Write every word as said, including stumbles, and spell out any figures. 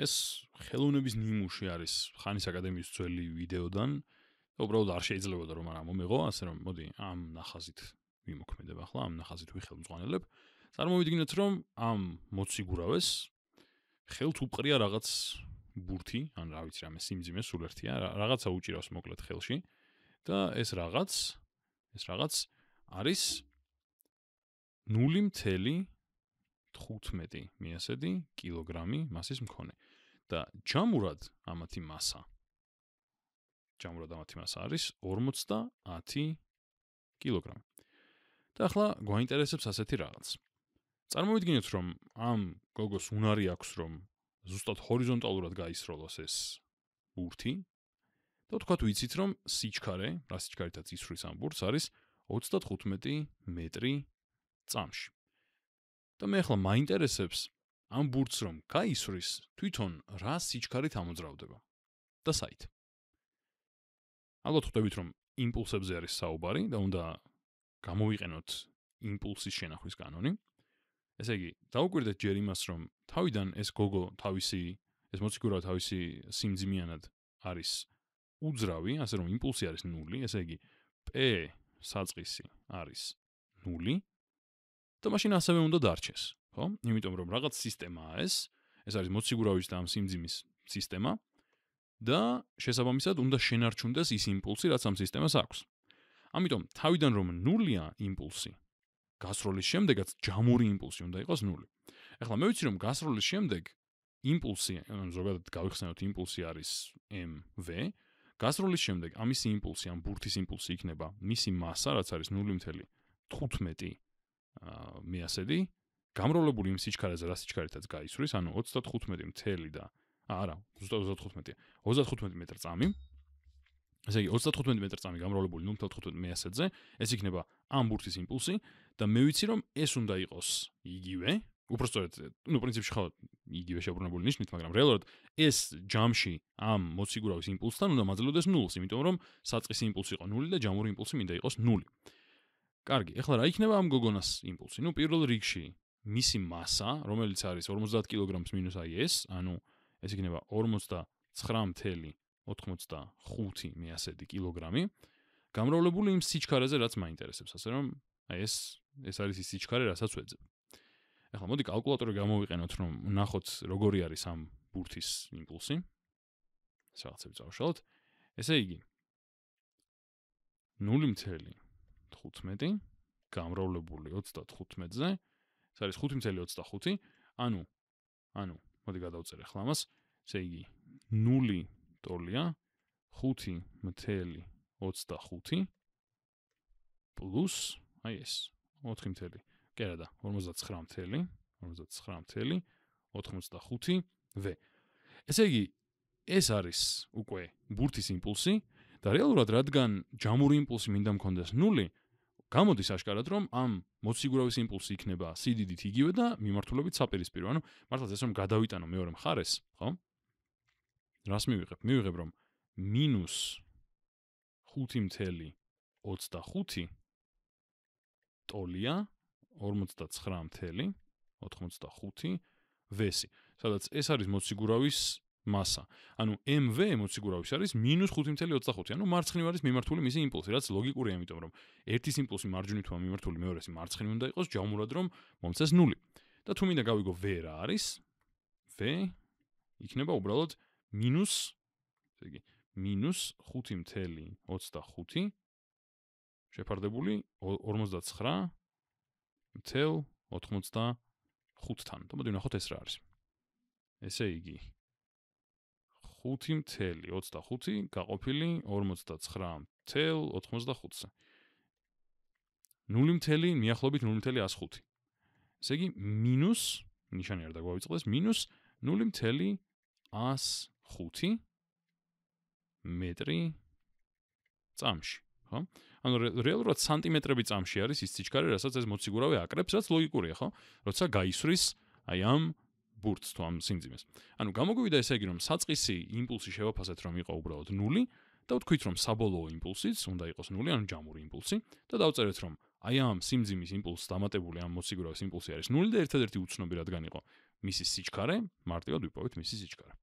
ეს ხელოვნების ნიმუში არის ხანის აკადემიის ძველი ვიდეოდან. Უბრალოდ არ შეიძლებოდა რომ არა მომეღო, ასე რომ მოდი ამ ნახაზით ვიმოქმედებ ახლა, ამ ნახაზით ვიხელმძღვანელებ. წარმოვიდგინეთ რომ ამ მოციგურავეს ხელთ უყრია რაღაც ბურთი, ან რა ვიცი რამე სიმძიმე სულ ერთია, რაღაცა უჭირავს მოკლედ ხელში და ეს რაღაც ეს რაღაც არის ნული,თხუთმეტი მიასედი კილოგრამი მასის მქონე. და ჯამურად ამათი massa. ჯამურად ამათი massa არის ორმოცდა ათი კილოგრამი. და ახლა გვაინტერესებს ასეთი რაღაც. წარმოვიდგინოთ რომ ამ გოგოს უნარი აქვს რომ ზუსტად ჰორიზონტალურად გაისროლოს ეს ბურთი. და თქვათ ვიცით რომ სიჩქარე, რა სიჩქარითაც ისვრის ამ ბურთს არის ოცდათხუთმეტი მეტრი წამში. და მე ახლა მაინტერესებს ამ ბურთს რომ გაისვრის თვითონ რა სიჩქარით ამოძრავდება და საით. ალბათ ხვდებით რომ იმპულსებზე არის საუბარი და უნდა გამოვიყენოთ იმპულსის შენახვის კანონი. ესე იგი, დავუკვირდეთ ჯერ იმას რომ თავიდან ეს გოგო თავისი ეს მოციქურავი თავისი სიმძიმიანად არის უძრავი, ასე რომ იმპულსი არის ნული, ესე იგი p საწყისი არის ნული. და მაშინ ასევე უნდა დარჩეს, ხო? იმიტომ რომ რაღაც სისტემაა ეს, ეს არის მოციგურავის და ამ სიმძიმის სისტემა და შესაბამისად უნდა შენარჩუნდეს ის იმპულსი, რაც ამ სისტემას აქვს. ამიტომ თავიდან რომ ნულია იმპულსი, გასროლის შემდეგაც ჯამური იმპულსი უნდა იყოს ნული. ეხლა მე ვიცი რომ გასროლის შემდეგ იმპულსი, ზოგადად გავიხსენოთ იმპულსი არის mv, გასროლის შემდეგ ამის იმპულსი, ამ ბურთის იმპულსი იქნება მისი massa, რაც არის ნული,თხუთმეტი მიასედი გამრავლებული იმ სიჩქარეზე, რა სიჩქარითაც გაისვრის, ანუ ოცდათხუთმეტი და არა, ზუსტად ოცდათხუთმეტი მეტრწამი. ესე იგი ოცდათხუთმეტი მეტრწამი გამრავლებული ნული,თხუთმეტი მეასედზე, ეს იქნება ამ ბურთის იმპულსი და მე ვიცი რომ ეს უნდა იყოს იგივე, უბრალოდ, ну, პრინციპში ხო იგივე შებრუნებული ნიშნით, მაგრამ რეალურად ეს ჯამში ამ მოციგურავის იმპულსთან უნდა მაძლევდეს ნულს, იმიტომ რომ საწყისი იმპულსი იყო ნული და ჯამური იმპულსი მინდა იყოს ნული. კარგი, ეხლა რა იქნება ამ გოგონას იმპულსი? Ну, პირველ რიგში მისი massa, რომელიც არის ორმოცდაათ კილოგრამს მინუს აი ეს, ანუ ეს იქნება ორმოცდაცხრამი ოცდათხუთმეტი მეასედი კილოგრამი, გამრავლებული იმ სიჩქარეზე, რაც მაინტერესებს, ასე რომ აი ეს ეს არის ის სიჩქარე, რასაც ვეძებ. ეხლა მოდი კალკულატორი გამოვიყენოთ, რომ ნახოთ როგორი არის ამ ბურთის იმპულსი. ეს რაღაცები წავშალოთ. ესე იგი ნული,თხუთმეტი გამრავლებული ოცდათხუთმეტზე, ეს არის ხუთი ოცდახუთი, ანუ ანუ მოდი გადავწერე ახლა მას, ესე იგი ნული ტოლია ხუთი ოცდახუთი პლუს აი ეს ოთხი კერადა ორმოცდაცხრამი ორმოცდაცხრამი ოცდათხუთი v. ესე იგი ეს არის უკვე ბურთის იმპულსი და რეალურად რადგან ჯამური იმპულსი მინდა მქონდეს ნული, გამოდის აშკარად რომ ამ მოციგურავის იმპულსი იქნება სიდიდით იგივე და მიმართულებით საპირისპირო. ანუ მართლაც ეს რომ გადავიტანო მეორე მხარეს, ხო? რას მივიღებ? მივიღებ რომ მინუს ხუთი ოცდახუთი ტოლია ორმოცდაცხრამი ოცდათხუთი ვესი, სადაც ეს არის მოციგურავის massa. ანუ mv მოციგურავის არის მინუს ხუთი ოცდახუთი. ანუ მარცხნივ არის მიმართული მისი იმპულსი, რაც ლოგიკურია, იმიტომ რომ ერთის იმპულსი მარჯვნივ თუ მიმართული მეორესი მარცხნივ უნდა იყოს, ჯამურად რომ მომცეს ნული. და თუ მინდა გავიგო v რა არის, v იქნება უბრალოდ მინუს, ესე იგი, მინუს ხუთი ოცდახუთი შეფარდებული ორმოცდაცხრამი ოცდათხუთთან. და მოდი ვნახოთ ეს რა არის. ესე იგი ხუთი ოცდახუთი გაყოფილი ორმოცდაცხრამი ოცდათხუთზე. ნული მიახლოებით ნული ათი. ესე იგი მინუს, ნიშანი არ დაგვავიწყდეს, მინუს ნული ათი მეტრი წამში, ხო? ანუ რეალურად სანტიმეტრები წამში არის ის სიჩქარე, რასაც ეს მოციგურავი აკრებს, რაც ლოგიკურია, ხო? როცა გაისვრის აი ამ ბურთს თუ ამ სიმძიმეს. ანუ გამოგვივიდა ესე იგი რომ საწყისი იმპულსი შევაფასეთ რომ იყო უბრალოდ ნული და ვთქვით რომ საბოლოო იმპულსიც უნდა იყოს ნული, ანუ ჯამური იმპულსი და დავწერეთ რომ აი ამ სიმძიმის იმპულსს დამატებული ამ მოციგურავის იმპულსი არის ნული და ერთადერთი უცნობი რადგან იყო მისი სიჩქარე, მარტივად ვიპოვეთ მისი სიჩქარე.